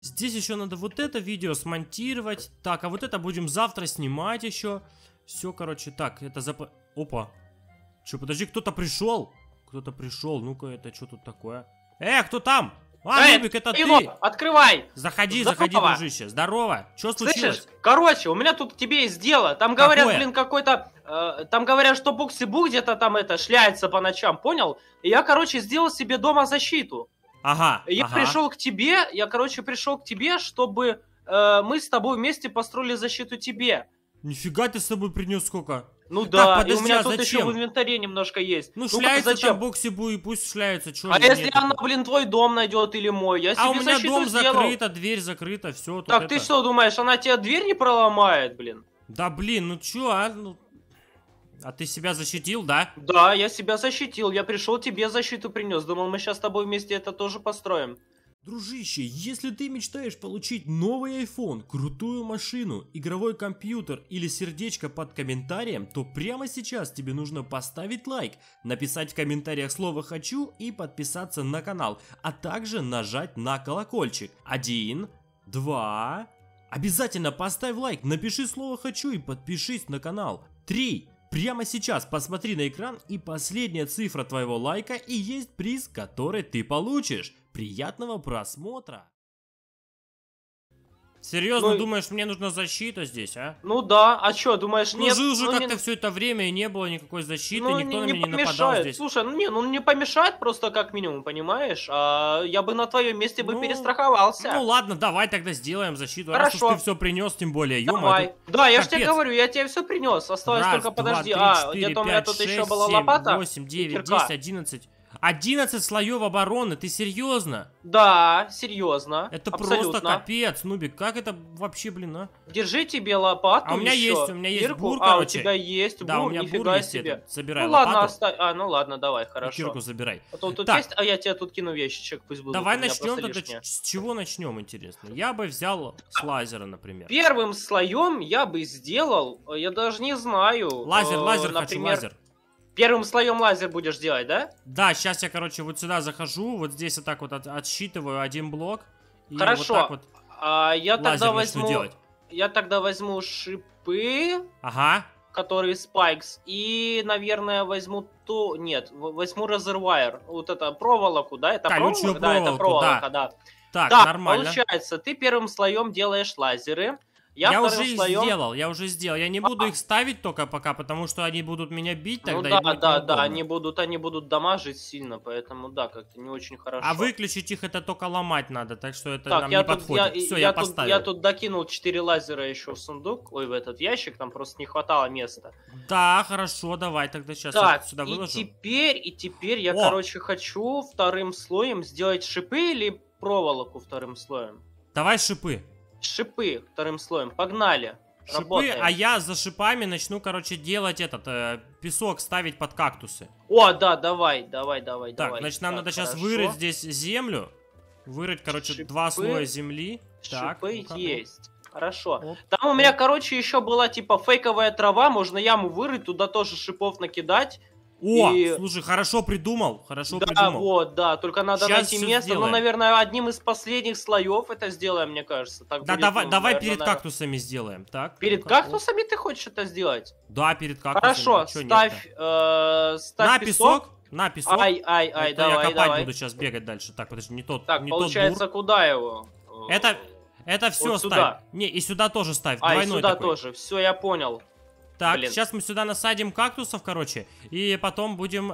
Здесь еще надо вот это видео смонтировать. Так, а вот это будем завтра снимать еще. Все, короче, так, это зап... Опа. Че, подожди, кто-то пришел? Кто-то пришел, ну-ка, это что тут такое? Кто там? Нубик, это ты! Открывай! Заходи, заходи, дружище, здорово! Что случилось? Слышишь, короче, у меня тут к тебе есть дело. Там говорят, блин, какой-то... там говорят, что Бокси Бу где-то там это шляется по ночам, понял? И я, короче, сделал себе дома защиту. Ага. Я пришел к тебе, чтобы мы с тобой вместе построили защиту тебе. Нифига ты с собой принес сколько? Ну так, да, подожди, и у меня тут еще в инвентаре немножко есть. Ну шляется там Бокси Бу и пусть шляется. А если нету? Она, блин, твой дом найдет или мой? Я себе у меня дом сделал. Закрыта, дверь закрыта, все. Так ты что думаешь, она тебе дверь не проломает, блин? Да блин, ну чё, а? Ну... А ты себя защитил, да? Да, я себя защитил, я пришел тебе защиту принес. Думал, мы сейчас с тобой вместе это тоже построим. Дружище, если ты мечтаешь получить новый iPhone, крутую машину, игровой компьютер или сердечко под комментарием, то прямо сейчас тебе нужно поставить лайк, написать в комментариях слово «хочу» и подписаться на канал, а также нажать на колокольчик. 1, 2... Обязательно поставь лайк, напиши слово «хочу» и подпишись на канал. 3... Прямо сейчас посмотри на экран, и последняя цифра твоего лайка и есть приз, который ты получишь. Приятного просмотра! Серьезно, ну, думаешь, мне нужна защита здесь, а? Ну да, а чё, думаешь, нет? Ну уже как-то все это время и не было никакой защиты, ну, никто на меня не нападал здесь. Слушай, ну не помешает просто как минимум, понимаешь? А я бы на твоем месте бы перестраховался. Ну ладно, давай тогда сделаем защиту. Хорошо. Раз ты все принес, тем более, ё-моё. Да, я же тебе говорю, я тебе все принес. Осталось только, подожди, где-то у меня тут еще была лопата. 8, 9, 10, 11... 11 слоев обороны, ты серьезно? Да, серьезно. Это абсолютно. Просто капец, Нубик, как это вообще, блин, а? Держи тебе лопату. А у меня есть бур, короче. А у тебя есть бур, да, у меня бур есть, этот. Собирай ну, лопату. Ладно, оставь. Ну ладно, давай, хорошо. Кирку забирай. А то тут есть, а я тебе тут кину вещичек, пусть будет. Давай начнем тогда, с чего начнем, интересно? Я бы взял с лазера, например. Первым слоем я бы сделал, я даже не знаю. Лазер, например, хочу лазер. Первым слоем лазер будешь делать, да? Да, сейчас я, короче, вот сюда захожу, вот здесь вот так вот отсчитываю один блок. И хорошо. Вот так вот я тогда возьму шипы, которые спайкс, и, наверное, возьму ту... Нет, возьму резервуар, вот это проволоку, да? Это проволока, да, это проволока, да. Так, да, нормально. Получается, ты первым слоем делаешь лазеры. Я уже их сделал, Я не буду их ставить только пока, потому что они будут меня бить тогда. Ну да, они будут дамажить сильно, поэтому да, как-то не очень хорошо. А выключить их это только ломать надо, так что это нам не подходит. Все, я поставил. Я тут докинул 4 лазера еще в сундук, ой, в этот ящик, там просто не хватало места. Да, хорошо, давай тогда сейчас я сюда выложу. И теперь я, короче, хочу вторым слоем сделать шипы или проволоку вторым слоем. Давай шипы. Шипы вторым слоем, погнали. Шипы, работаем. А я за шипами начну, короче, делать этот песок ставить под кактусы. О, да, давай. Так, значит, нам надо сейчас вырыть здесь землю, короче, шипы, 2 слоя земли. Так, шипы есть. Хорошо. Оп. Там у меня, короче, еще была типа фейковая трава, можно яму вырыть, туда тоже шипов накидать. О, слушай, хорошо придумал, Да, вот, да, только надо найти место, ну, наверное, одним из последних слоев это сделаем, мне кажется. Да, давай перед кактусами сделаем, так? Перед кактусами ты хочешь это сделать? Да, перед кактусами. Хорошо, ставь на песок. На песок. Ай, давай, я копать буду сейчас бегать дальше. Так, подожди, не тот. Так, получается, куда его? Это все ставь. Не, и сюда тоже ставь, двойной такой. А, сюда тоже, все, я понял. Так, сейчас мы сюда насадим кактусов, короче, и потом будем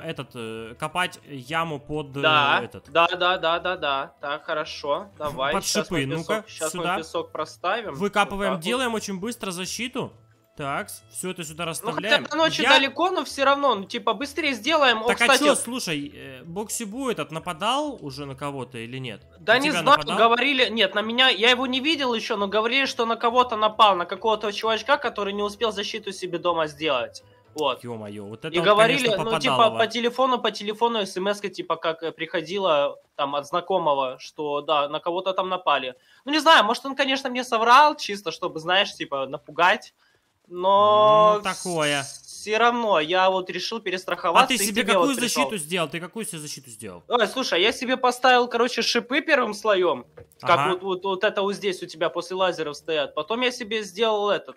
копать яму под этот. Да. Так, хорошо, давай. Под шипы, ну-ка, сюда. Песок проставим. Выкапываем, делаем очень быстро защиту. Так, все это сюда расставляем. Ну, хотя ночи далеко, но все равно, ну, типа, быстрее сделаем. Так, а что, слушай, Бокси Бу этот нападал уже на кого-то или нет? Да не знаю, говорили, нет, на меня, я его не видел еще, но говорили, что на кого-то напал, на какого-то чувачка, который не успел защиту себе дома сделать. Вот. Ё-моё, вот это. И говорили, конечно, ну, типа, по телефону смс-ка, типа, как приходила там от знакомого, что, да, на кого-то там напали. Ну, не знаю, может, он, конечно, мне соврал, чисто, чтобы, знаешь, типа, напугать. но такое. Все равно я вот решил перестраховаться. А ты себе какую вот защиту сделал? Ты какую себе защиту сделал? Ой, слушай, я себе поставил, короче, шипы первым слоем, как вот это вот здесь у тебя после лазеров стоят. Потом я себе сделал этот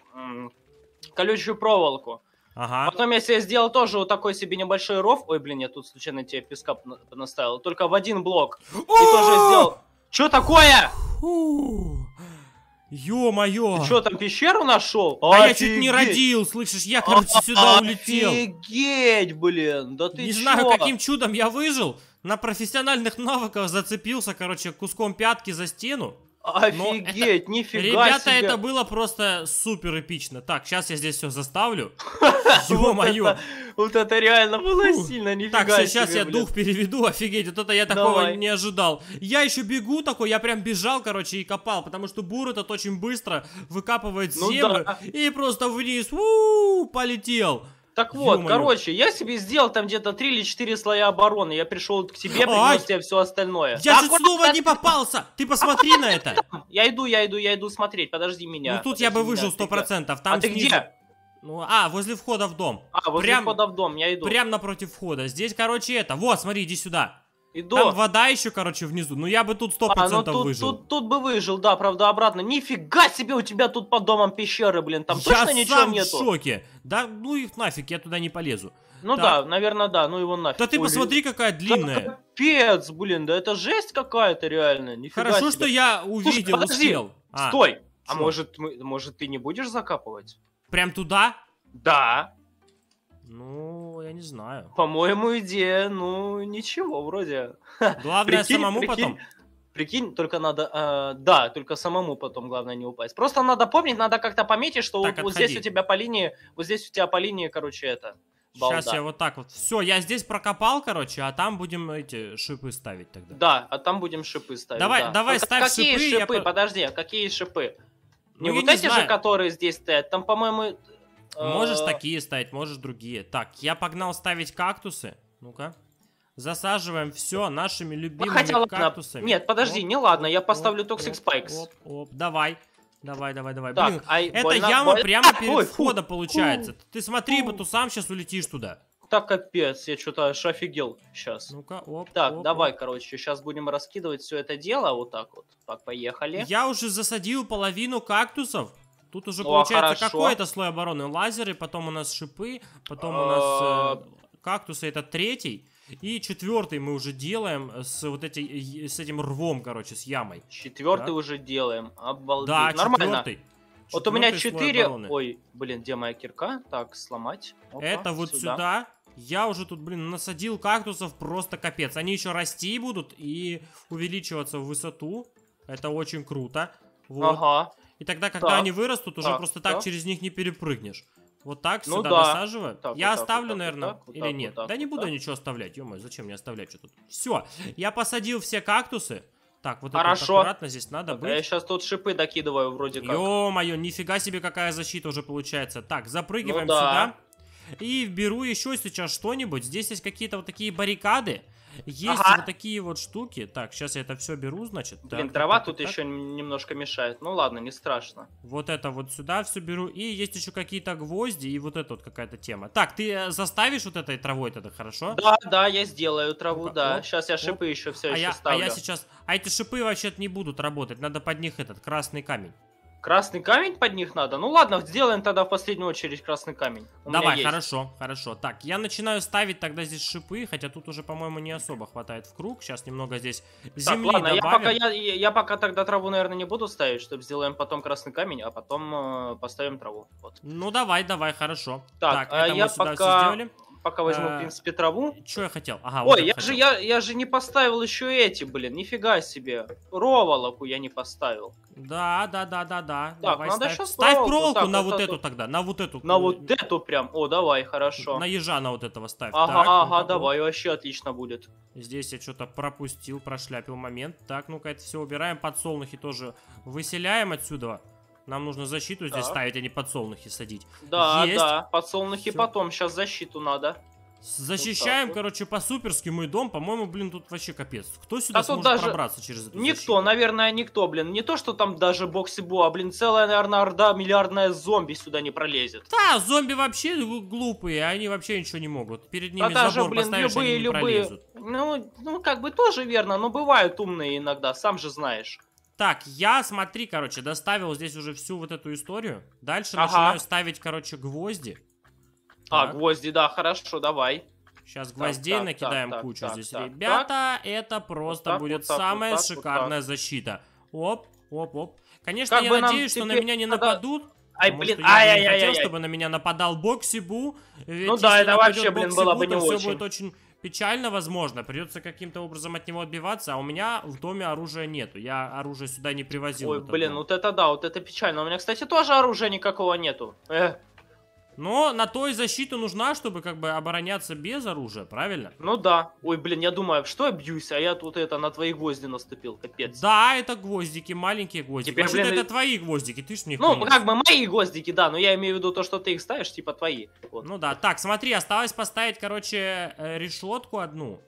колючую проволоку. Ага. Потом я себе сделал тоже вот такой себе небольшой ров. Ой, блин, я тут случайно тебе песка понаставил. Только в один блок. И тоже сделал. Чё такое? Ё-моё! Ты что, там пещеру нашел? А я чуть не родил, слышишь? Я, короче, сюда улетел. Офигеть, блин, да ты не знаю, каким чудом я выжил. На профессиональных навыках зацепился, короче, куском пятки за стену. Офигеть, это... нифига себе. Ребята, это было просто супер эпично. Так, сейчас я здесь все заставлю. Ё-моё. Вот это реально было сильно, нифига себе. Так, сейчас я дух переведу, офигеть, вот это я такого не ожидал. Я еще бегу такой, я прям бежал, короче, и копал, потому что бур этот очень быстро выкапывает землю и просто вниз полетел. Так вот, короче, я себе сделал там где-то 3 или 4 слоя обороны. Я пришел к тебе, принес тебе все остальное. Я же снова не попался! Ты посмотри на это! Я иду смотреть, подожди меня. Ну тут я бы выжил 100%. А ты где? Ну, возле входа в дом. Возле входа в дом, я иду. Прям напротив входа. Здесь, короче, это. Вот, смотри, иди сюда. Иду. Там вода еще, короче, внизу. Ну я бы тут 100% выжил. Тут бы выжил, да, правда, обратно. Нифига себе, у тебя тут под домом пещеры, блин. Там точно ничего нету. Я сам в шоке. Да, ну их нафиг, я туда не полезу. Ну да, наверное, да, ну его нафиг. Да ты посмотри, какая длинная. Капец, блин, да это жесть какая-то реально. Нифига себе. Хорошо, что я увидел, успел. Стой, а может ты не будешь закапывать? Прям туда? Да. Ну, я не знаю. По-моему, идея, ну, ничего, вроде. Главное, самому потом. Прикинь, только надо... да, только самому потом, главное, не упасть. Просто надо помнить, надо как-то пометить, что вот здесь у тебя по линии, короче, это... Сейчас я вот так вот. Все, я здесь прокопал, короче, а там будем эти шипы ставить тогда. Да, а там будем шипы ставить. Давай ставь шипы. Какие шипы? Подожди, какие шипы? Не вот эти же, которые здесь стоят, там, по-моему... Можешь такие ставить, можешь другие. Так, я погнал ставить кактусы. Ну-ка. Засаживаем все нашими любимыми кактусами. Ладно. Нет, подожди, я поставлю Toxic Spikes. Давай. Так, блин, эта яма прямо перед входом получается. Ты смотри, ты сам сейчас улетишь туда. Так, капец, я что-то аж офигел сейчас. Ну-ка, давай, короче, сейчас будем раскидывать все это дело вот так вот. Так, поехали. Я уже засадил половину кактусов. Тут уже получается какой-то слой обороны. Лазеры, потом у нас шипы, потом у нас кактусы, это третий. И четвертый мы уже делаем с этим рвом, короче, с ямой. Четвертый уже делаем, обалдеть. Да, нормально. Вот у меня 4... Ой, блин, где моя кирка? Так, сломать. Это вот сюда. Я уже тут, блин, насадил кактусов, просто капец. Они еще расти будут и увеличиваться в высоту. Это очень круто. Ага. И тогда, когда они вырастут, уже просто так через них не перепрыгнешь. Вот так сюда насаживаю. Так, я оставлю, наверное, или нет? Да не буду ничего оставлять, ё-моё, зачем мне оставлять что тут? Все, я посадил все кактусы. Так, вот это вот аккуратно здесь надо быть. Я сейчас тут шипы докидываю вроде как. Ё-моё, нифига себе, какая защита уже получается. Так, запрыгиваем сюда. И беру еще сейчас что-нибудь. Здесь есть какие-то вот такие баррикады. Есть вот такие вот штуки. Так, сейчас я это все беру, значит. Блин, трава тут еще немножко мешает. Ну ладно, не страшно. Вот это вот сюда все беру. И есть еще какие-то гвозди и вот это вот какая-то тема. Так, ты заставишь вот этой травой тогда, хорошо? Да, я сделаю траву, да. Сейчас я шипы еще все еще ставлю. А я сейчас... А эти шипы вообще-то не будут работать. Надо под них этот красный камень. Красный камень под них надо? Ну ладно, сделаем тогда в последнюю очередь красный камень. Давай, хорошо. Так, я начинаю ставить тогда здесь шипы, хотя тут уже, по-моему, не особо хватает в круг. Сейчас немного здесь земли добавим. Я пока тогда траву, наверное, не буду ставить, чтобы сделаем потом красный камень, а потом поставим траву. Вот. Ну давай, хорошо. Так, это мы сюда все сделали. Пока возьму, в принципе, траву. Что я хотел? Ой, я же не поставил еще эти, блин, нифига себе. Проволоку я не поставил. Да. Так, давай, надо сейчас ставь проволоку на вот эту тогда, на вот эту. На вот эту прям? Давай, хорошо. На ежа на вот этого ставь. Давай, вообще отлично будет. Здесь я что-то пропустил, прошляпил момент. Так, ну-ка, это все убираем, подсолнухи тоже выселяем отсюда. Нам нужно защиту здесь ставить, а не подсолнухи садить. Да, подсолнухи потом, сейчас защиту надо. Защищаем, вот так, короче, по-суперски мой дом. По-моему, блин, тут вообще капец. Кто сюда сможет даже пробраться через эту защиту? Никто, наверное, никто, блин. Не то, что там даже Бокси Бу, а, блин, целая, наверное, орда миллиардная зомби сюда не пролезет. Да, зомби вообще глупые, они вообще ничего не могут. Перед ними да, забор даже, блин, поставишь, любые, они не пролезут. Ну, как бы тоже верно, но бывают умные иногда, сам же знаешь. Так, я, смотри, короче, доставил здесь уже всю вот эту историю. Дальше начинаю ставить, короче, гвозди. Так. А, гвозди, да, хорошо, давай. Сейчас гвоздей накидаем кучу здесь. Ребята, это просто будет самая шикарная защита. Оп, оп, оп. Конечно, я надеюсь, что на меня не нападут. Ай, блин, ай-яй-яй. Я хотел, чтобы на меня нападал Бокси Бу. Ну да, это вообще, блин, было бы не очень. Все будет очень печально, возможно. Придется каким-то образом от него отбиваться. А у меня в доме оружия нету. Я оружие сюда не привозил. Ой, блин, вот это да, вот это печально. У меня, кстати, тоже оружия никакого нету. Но на то и защита нужна, чтобы как бы обороняться без оружия, правильно? Ну да. Ой, блин, я думаю, что я бьюсь, а я тут это на твои гвозди наступил, капец. Да, это гвоздики, маленькие гвоздики. Теперь, блин, это твои гвоздики, ты ж мне... Ну, как бы мои гвоздики, да, но я имею в виду то, что ты их ставишь, типа твои. Вот. Ну да, так, смотри, осталось поставить, короче, решетку одну.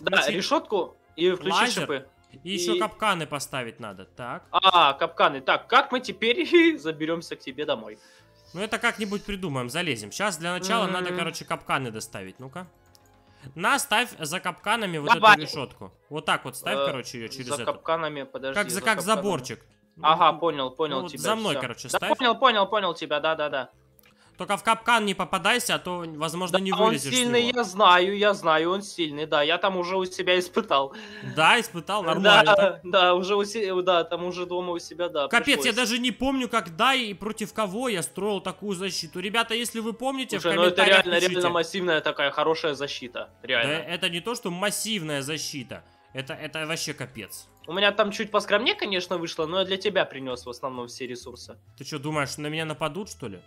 Да, решетку и включить шипы. И еще капканы поставить надо, так. А, капканы. Так, как мы теперь заберемся к тебе домой? Ну это как-нибудь придумаем, залезем. Сейчас для начала надо, короче, капканы доставить. Ну-ка. Наставь за капканами вот эту решетку. Вот так вот ставь, короче, ее через это. За капканами, подожди. Как, как заборчик. Ага, понял, понял тебя. За мной, короче, ставь. Да, понял, понял, понял тебя, да-да-да. Только в капкан не попадайся, а то, возможно, не вылезешь. Он сильный, я знаю, он сильный, да. Я там уже у себя испытал. Да, испытал, нормально. Да, да, уже у себя, да, там уже дома у себя, да. Капец, я даже не помню, когда и против кого я строил такую защиту. Ребята, если вы помните, в комментариях пишите. Это реально массивная такая хорошая защита, реально. Это не то, что массивная защита, это вообще капец. У меня там чуть поскромнее, конечно, вышло, но я для тебя принес в основном все ресурсы. Ты что, думаешь, на меня нападут, что ли?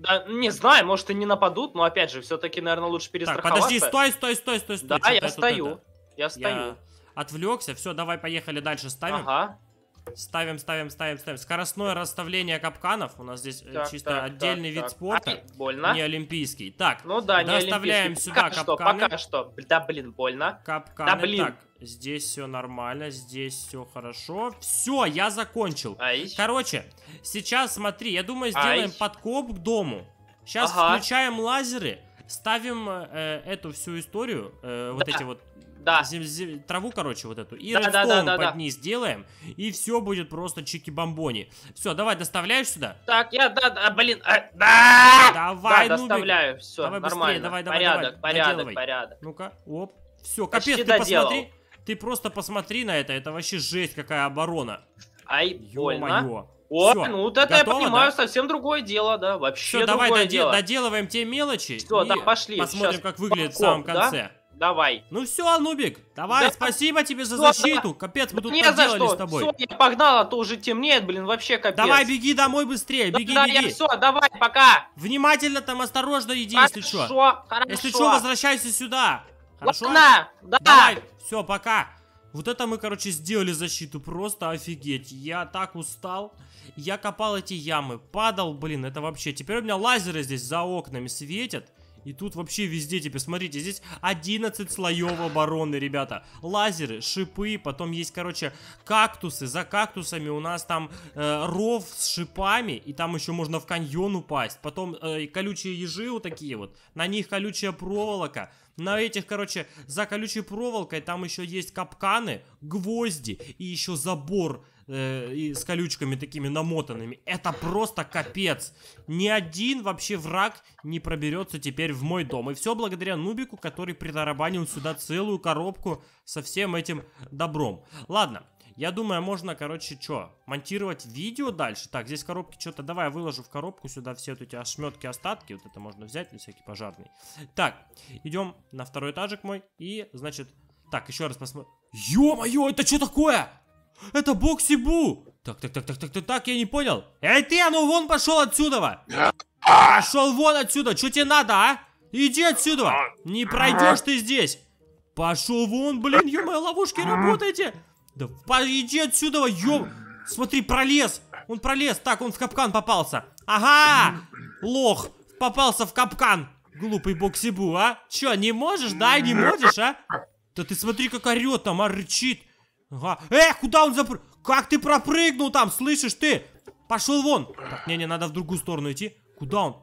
Да, не знаю, может и не нападут, но опять же, все-таки, наверное, лучше перестраховаться. Так, подожди, стой, стой, стой, стой, стой. Да, я стою, я стою. Отвлекся, все, давай, поехали дальше, ставим. Ага. Ставим, ставим, ставим, ставим. Скоростное расставление капканов. У нас здесь так, чисто так, отдельный вид спорта. Ай, больно. Не олимпийский. Так, ну да, не доставляем олимпийский. Сюда пока капканы. Пока что, да блин, больно. Капканы, да, блин. Так, здесь все нормально, здесь все хорошо. Все, я закончил. Ай. Короче, сейчас смотри, я думаю, сделаем подкоп к дому. Сейчас включаем лазеры, ставим эту всю историю, вот эти вот... Да. Траву, короче, вот эту. И да, редстоун под ней сделаем. И все будет просто чики-бомбони. Все, давай, доставляешь сюда? Так, я, да, блин, да! Давай, да, ну, доставляю, все, давай нормально. Быстрее, давай, давай, порядок, давай, порядок, доделывай. Порядок. Ну-ка, оп, все, капец, ты посмотри. Ты просто посмотри на это вообще жесть, какая оборона. Ай, больно. О, все, ну вот это готово, я понимаю, да? Совсем другое дело, да, вообще все, другое давай, дело. Доделываем те мелочи. Все, да, пошли. Посмотрим, как выглядит в самом конце. Давай. Ну все, Нубик, давай, да. Спасибо тебе за защиту. Да. Капец, мы тут поделали с тобой. Все, я погнал, а то уже темнеет, блин, вообще капец. Давай, беги домой быстрее, да, беги, да, беги. Я, все, давай, пока. Внимательно там, осторожно иди, хорошо, если что. Хорошо. Если что, возвращайся сюда. Хорошо? Ладно, да. Давай, все, пока. Вот это мы, короче, сделали защиту, просто офигеть. Я так устал. Я копал эти ямы, падал, блин, это вообще. Теперь у меня лазеры здесь за окнами светят. И тут вообще везде теперь, смотрите, здесь 11 слоев обороны, ребята. Лазеры, шипы, потом есть, короче, кактусы. За кактусами у нас там ров с шипами, и там еще можно в каньон упасть. Потом колючие ежи вот такие вот, на них колючая проволока. На этих, короче, за колючей проволокой там еще есть капканы, гвозди и еще забор. И с колючками такими намотанными. Это просто капец. Ни один вообще враг не проберется теперь в мой дом. И все благодаря Нубику, который притарабанил сюда целую коробку со всем этим добром. Ладно, я думаю, можно, короче, что, монтировать видео дальше. Так, здесь коробки что-то, давай я выложу в коробку сюда все вот эти ошметки, остатки. Вот это можно взять, на всякий пожарный. Так, идем на второй этажик мой. И, значит, так, еще раз посмотрим. Ё-моё, это что такое? Это Бокси Бу! Так, я не понял. Эй, ты, а ну вон пошел отсюда! Пошел вон отсюда! Что тебе надо, а? Иди отсюда! Не пройдешь ты здесь! Пошел вон, блин, ё-моё, ловушки, работайте! Да иди отсюда, ё... Смотри, пролез! Он пролез, так, он в капкан попался. Ага! Лох! Попался в капкан! Глупый Бокси Бу, а? Чё, не можешь, да? Не можешь, а? Да ты смотри, как орёт там, а рычит. Ага. Куда он запрыгнул? Как ты пропрыгнул там, слышишь ты? Пошел вон. Так, не, надо в другую сторону идти. Куда он?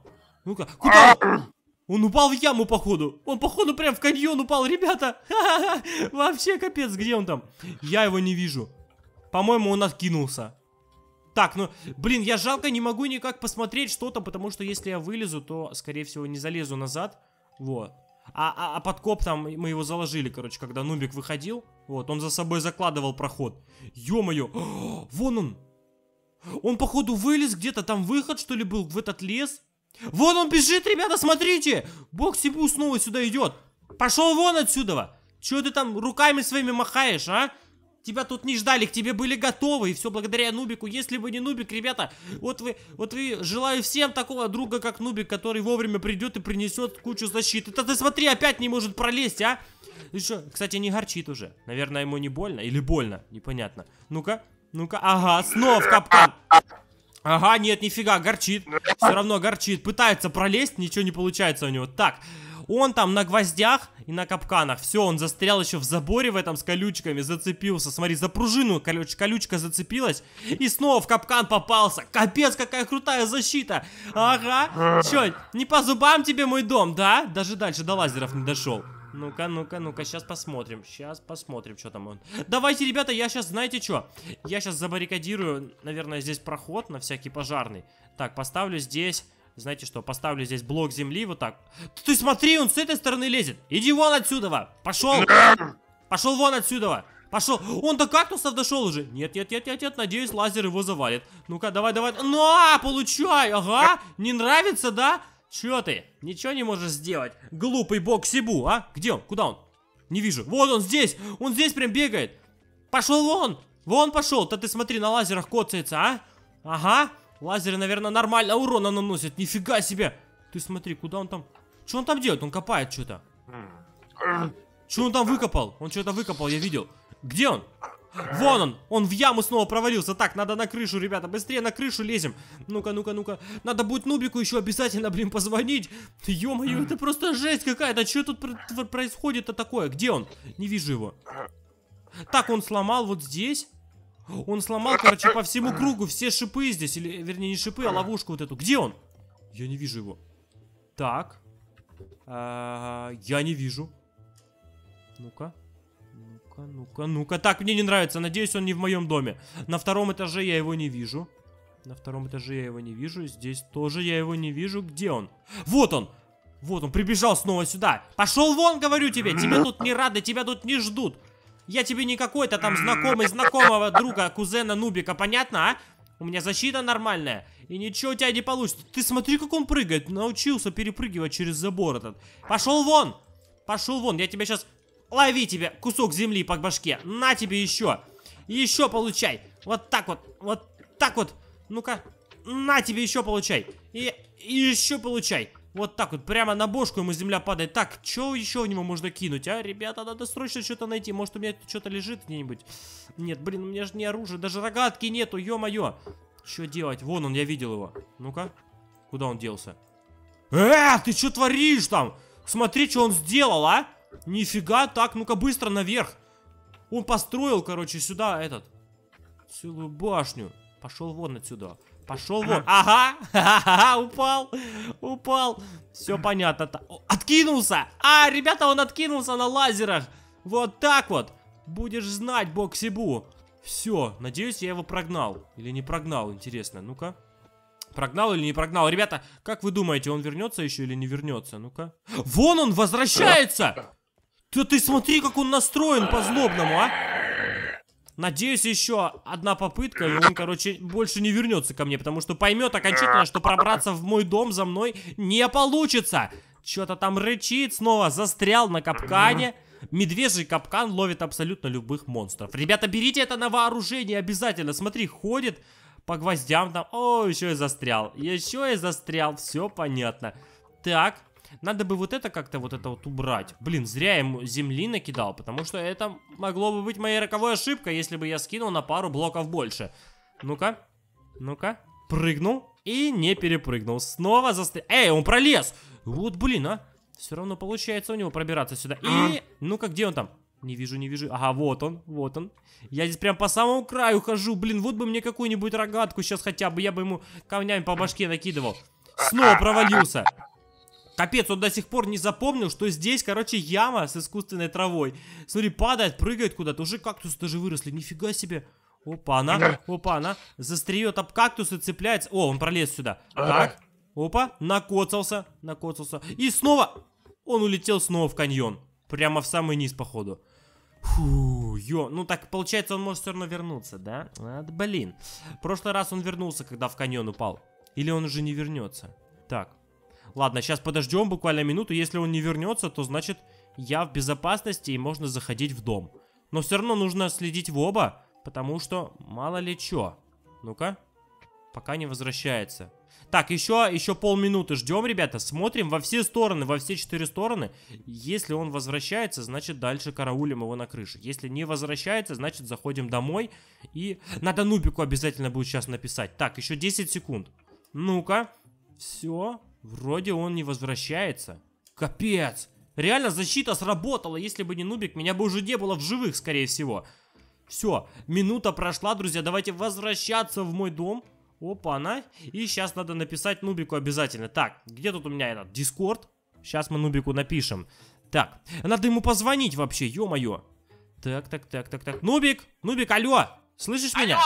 Ну-ка, куда он? Он упал в яму, походу. Он, походу, прям в каньон упал, ребята. Ха-ха-ха. Вообще капец, где он там? Я его не вижу. По-моему, он откинулся. Так, ну, блин, я жалко не могу никак посмотреть что-то, потому что если я вылезу, то, скорее всего, не залезу назад. Вот. А подкоп там, мы его заложили, короче, когда Нубик выходил. Вот, он за собой закладывал проход. Ё-моё, вон он. Он, походу, вылез, где-то там выход, что ли, был в этот лес. Вон он бежит, ребята, смотрите. Бокси Бу снова сюда идет. Пошел вон отсюда. Чё ты там руками своими махаешь, а? Тебя тут не ждали, к тебе были готовы. И все благодаря Нубику. Если бы не Нубик, ребята, вот вы, желаю всем такого друга, как Нубик, который вовремя придет и принесет кучу защиты. Да ты смотри, опять не может пролезть, а? Еще, кстати, не горчит уже. Наверное, ему не больно. Или больно, непонятно. Ну-ка, ну-ка. Ага, снова в капкан. Ага, нет, нифига, горчит. Все равно горчит. Пытается пролезть, ничего не получается у него. Так, он там на гвоздях и на капканах. Все, он застрял еще в заборе в этом с колючками, зацепился. Смотри, за пружину колючка зацепилась. И снова в капкан попался. Капец, какая крутая защита. Ага. Че, не по зубам тебе мой дом, да? Даже дальше до лазеров не дошел. Ну-ка, ну-ка, ну-ка, сейчас посмотрим, что там он. Давайте, ребята, я сейчас, знаете что? Я сейчас забаррикадирую, наверное, здесь проход на всякий пожарный. Так, поставлю здесь, знаете что, поставлю здесь блок земли, вот так. Ты смотри, он с этой стороны лезет. Иди вон отсюда, пошел. Пошел вон отсюда, пошел. Он до кактусов дошел уже. Нет, надеюсь, лазер его завалит. Ну-ка, давай. На, получай, ага, не нравится, да? Чё ты? Ничего не можешь сделать. Глупый Бокси Бу, а? Где он? Куда он? Не вижу. Вот он здесь. Он здесь прям бегает. Пошел вон. Вон пошел. Да ты смотри, на лазерах коцается, а? Ага. Лазеры, наверное, нормально урона наносят. Нифига себе. Ты смотри, куда он там? Что он там делает? Он копает что-то. Что он там выкопал? Он что-то выкопал, я видел. Где он? Вон он! Он в яму снова провалился. Так, надо на крышу, ребята. Быстрее на крышу лезем. Ну-ка. Надо будет Нубику еще обязательно, блин, позвонить. Ё-моё, это просто жесть какая-то. Что тут происходит-то такое? Где он? Не вижу его. Так, он сломал вот здесь. Он сломал, короче, по всему кругу все шипы здесь. Или, вернее, не шипы, а ловушку вот эту. Где он? Я не вижу его. Так. Я не вижу. Ну-ка. Ну-ка. Так, мне не нравится. Надеюсь, он не в моем доме. На втором этаже я его не вижу. Здесь тоже я его не вижу. Где он? Вот он! Вот он, прибежал снова сюда. Пошел вон, говорю тебе. Тебя тут не рады, тебя тут не ждут. Я тебе не какой-то там знакомый знакомого друга, кузена Нубика, понятно, а? У меня защита нормальная. И ничего у тебя не получится. Ты смотри, как он прыгает. Научился перепрыгивать через забор этот. Пошел вон! Я тебя сейчас... Лови тебе кусок земли по башке. На тебе еще. Еще получай. Вот так вот. Ну-ка. На тебе еще получай. И еще получай. Вот так вот. Прямо на бошку ему земля падает. Так, что еще у него можно кинуть, а? Ребята, надо срочно что-то найти. Может, у меня что-то лежит где-нибудь? Нет, блин, у меня же не оружие. Даже рогатки нету, ё-моё. Что делать? Вон он, я видел его. Ну-ка. Куда он делся? Ты что творишь там? Смотри, что он сделал, а? Нифига, так, ну-ка быстро наверх. Он построил, короче, сюда этот целую башню. Пошел вон отсюда. Пошел вон. Ага, упал. Все понятно. Откинулся. А, ребята, он откинулся на лазерах. Вот так вот. Будешь знать, Бокси Бу. Все, надеюсь, я его прогнал. Или не прогнал, интересно. Ну-ка. Прогнал или не прогнал? Ребята, как вы думаете, он вернется еще или не вернется? Ну-ка. Вон он возвращается! Да ты смотри, как он настроен по-злобному, а! Надеюсь, еще одна попытка, и он, короче, больше не вернется ко мне, потому что поймет окончательно, что пробраться в мой дом за мной не получится. Что-то там рычит, снова застрял на капкане. Медвежий капкан ловит абсолютно любых монстров. Ребята, берите это на вооружение обязательно. Смотри, ходит по гвоздям там. О, еще и застрял. Все понятно. Так. Надо бы вот это как-то вот убрать. Блин, зря ему земли накидал, потому что это могло бы быть моей роковой ошибкой, если бы я скинул на пару блоков больше. Ну-ка, прыгнул и не перепрыгнул. Снова застрял. Эй, он пролез! Вот, блин, а. Все равно получается у него пробираться сюда. И... Ну-ка, где он там? Не вижу, не вижу. Ага, вот он, вот он. Я здесь прям по самому краю хожу. Блин, вот бы мне какую-нибудь рогатку сейчас хотя бы. Я бы ему камнями по башке накидывал. Снова провалился. Капец, он до сих пор не запомнил, что здесь, короче, яма с искусственной травой. Смотри, падает, прыгает куда-то. Уже кактусы даже выросли, нифига себе. Опа, она застреет об кактусы, цепляется. О, он пролез сюда. Так, опа, накоцался, накоцался. И снова он улетел снова в каньон. Прямо в самый низ, походу. Фу, ё, ну так получается, он может все равно вернуться, да? От, блин. В прошлый раз он вернулся, когда в каньон упал. Или он уже не вернется. Так, ладно, сейчас подождем буквально минуту. Если он не вернется, то значит я в безопасности и можно заходить в дом. Но все равно нужно следить в оба, потому что мало ли чё. Ну-ка, пока не возвращается. Так, еще полминуты ждем, ребята. Смотрим во все стороны, во все 4 стороны. Если он возвращается, значит дальше караулим его на крыше. Если не возвращается, значит заходим домой. И надо Нубику обязательно будет сейчас написать. Так, еще 10 секунд. Ну-ка, все. Вроде он не возвращается. Капец. Реально защита сработала. Если бы не Нубик, меня бы уже не было в живых, скорее всего. Все, минута прошла, друзья. Давайте возвращаться в мой дом. Опа-на. И сейчас надо написать Нубику обязательно. Так, где тут у меня этот Дискорд? Сейчас мы Нубику напишем. Так, надо ему позвонить вообще, ё-моё. Так. Нубик, алло, слышишь меня? Алло,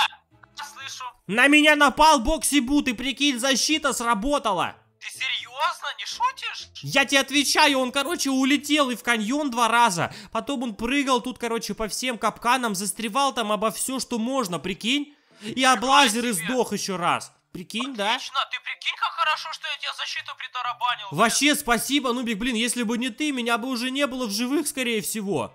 слышу. На меня напал Boxy Boo, ты прикинь, защита сработала. Ты серьезно? Не шутишь? Я тебе отвечаю, он, короче, улетел и в каньон 2 раза. Потом он прыгал тут, короче, по всем капканам, застревал там обо все, что можно, прикинь. И облазер и сдох еще раз. Прикинь, отлично, да? Отлично, ты прикинь, как хорошо, что я тебе защиту притарабанил. Вообще, блин, спасибо, Нубик, блин, если бы не ты, меня бы уже не было в живых, скорее всего.